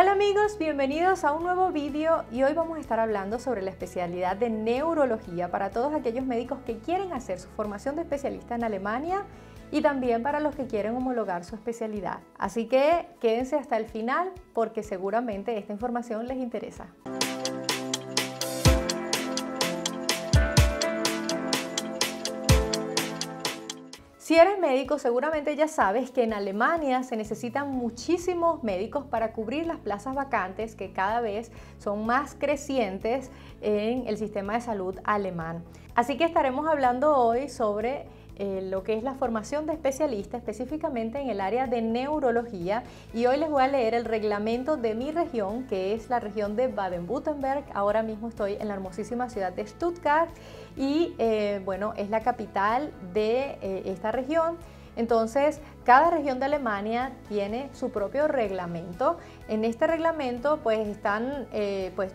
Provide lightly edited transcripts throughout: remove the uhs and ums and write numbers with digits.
Hola amigos, bienvenidos a un nuevo vídeo y hoy vamos a estar hablando sobre la especialidad de neurología para todos aquellos médicos que quieren hacer su formación de especialista en Alemania y también para los que quieren homologar su especialidad. Así que quédense hasta el final porque seguramente esta información les interesa. Si eres médico, seguramente ya sabes que en Alemania se necesitan muchísimos médicos para cubrir las plazas vacantes que cada vez son más crecientes en el sistema de salud alemán. Así que estaremos hablando hoy sobre lo que es la formación de especialista, específicamente en el área de neurología, y hoy les voy a leer el reglamento de mi región, que es la región de Baden-Württemberg. Ahora mismo estoy en la hermosísima ciudad de Stuttgart y bueno, es la capital de esta región. Entonces, cada región de Alemania tiene su propio reglamento. En este reglamento pues están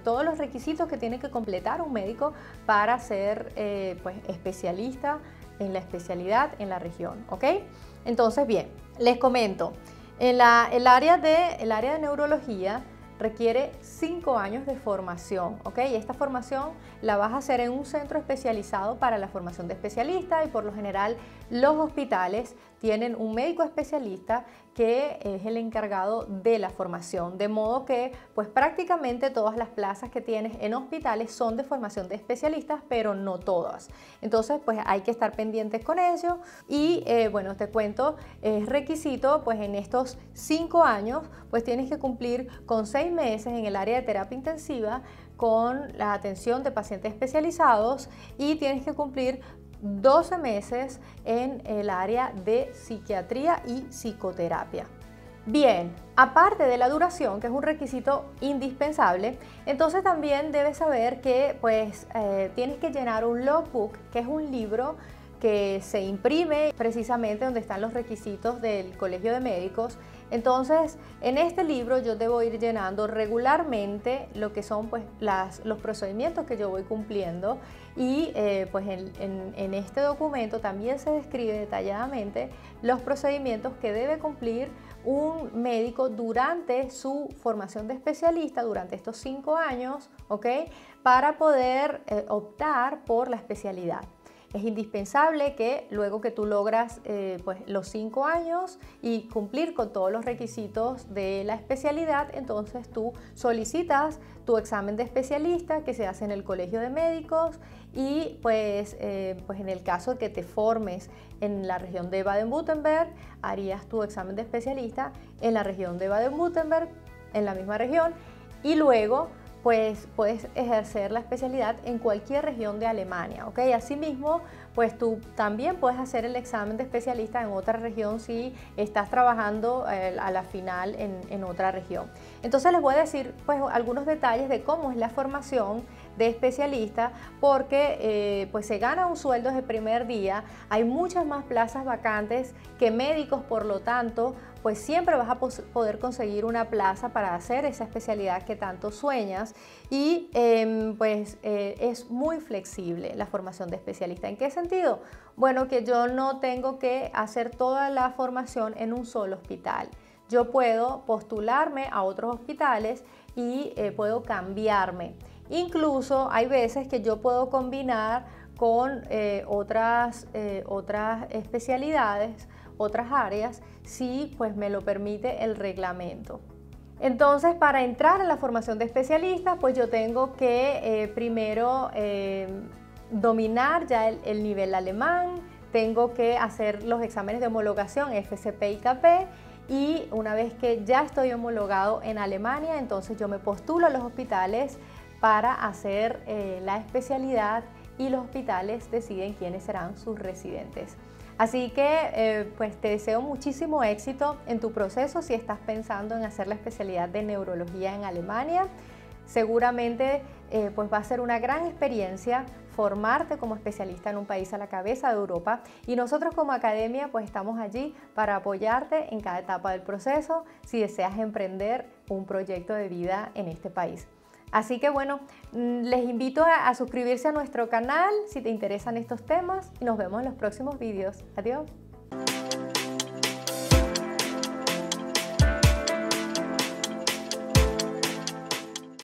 todos los requisitos que tiene que completar un médico para ser especialista en la especialidad en la región, ¿ok? Entonces, bien, les comento, el área de neurología requiere 5 años de formación, ¿ok? Esta formación la vas a hacer en un centro especializado para la formación de especialista, y por lo general los hospitales tienen un médico especialista que es el encargado de la formación, de modo que pues prácticamente todas las plazas que tienes en hospitales son de formación de especialistas, pero no todas. Entonces pues hay que estar pendientes con ello y bueno, te cuento, es requisito pues en estos 5 años pues tienes que cumplir con 6 meses en el área de terapia intensiva con la atención de pacientes especializados y tienes que cumplir 12 meses en el área de psiquiatría y psicoterapia. Bien, aparte de la duración, que es un requisito indispensable, entonces también debes saber que pues tienes que llenar un logbook, que es un libro que se imprime precisamente donde están los requisitos del Colegio de Médicos. Entonces, en este libro yo debo ir llenando regularmente lo que son pues los procedimientos que yo voy cumpliendo, y pues en este documento también se describe detalladamente los procedimientos que debe cumplir un médico durante su formación de especialista durante estos 5 años, ¿ok? Para poder optar por la especialidad. Es indispensable que luego que tú logras pues los 5 años y cumplir con todos los requisitos de la especialidad, entonces tú solicitas tu examen de especialista que se hace en el Colegio de Médicos, y pues en el caso que te formes en la región de Baden-Württemberg, harías tu examen de especialista en la región de Baden-Württemberg, en la misma región, y luego pues puedes ejercer la especialidad en cualquier región de Alemania, ¿ok? Asimismo, pues tú también puedes hacer el examen de especialista en otra región si estás trabajando a la final en otra región. Entonces les voy a decir pues algunos detalles de cómo es la formación de especialista, porque pues se gana un sueldo desde el primer día, hay muchas más plazas vacantes que médicos, por lo tanto pues siempre vas a poder conseguir una plaza para hacer esa especialidad que tanto sueñas, y es muy flexible la formación de especialista. ¿En qué sentido? Bueno, que yo no tengo que hacer toda la formación en un solo hospital. Yo puedo postularme a otros hospitales y puedo cambiarme. Incluso hay veces que yo puedo combinar con otras especialidades, otras áreas, si pues me lo permite el reglamento. Entonces, para entrar en la formación de especialistas, pues yo tengo que primero dominar ya el nivel alemán, tengo que hacer los exámenes de homologación FCP y KP, y una vez que ya estoy homologado en Alemania, entonces yo me postulo a los hospitales para hacer la especialidad, y los hospitales deciden quiénes serán sus residentes. Así que pues te deseo muchísimo éxito en tu proceso si estás pensando en hacer la especialidad de neurología en Alemania. Seguramente pues va a ser una gran experiencia formarte como especialista en un país a la cabeza de Europa, y nosotros como academia pues estamos allí para apoyarte en cada etapa del proceso si deseas emprender un proyecto de vida en este país. Así que bueno, les invito a suscribirse a nuestro canal si te interesan estos temas, y nos vemos en los próximos vídeos. Adiós.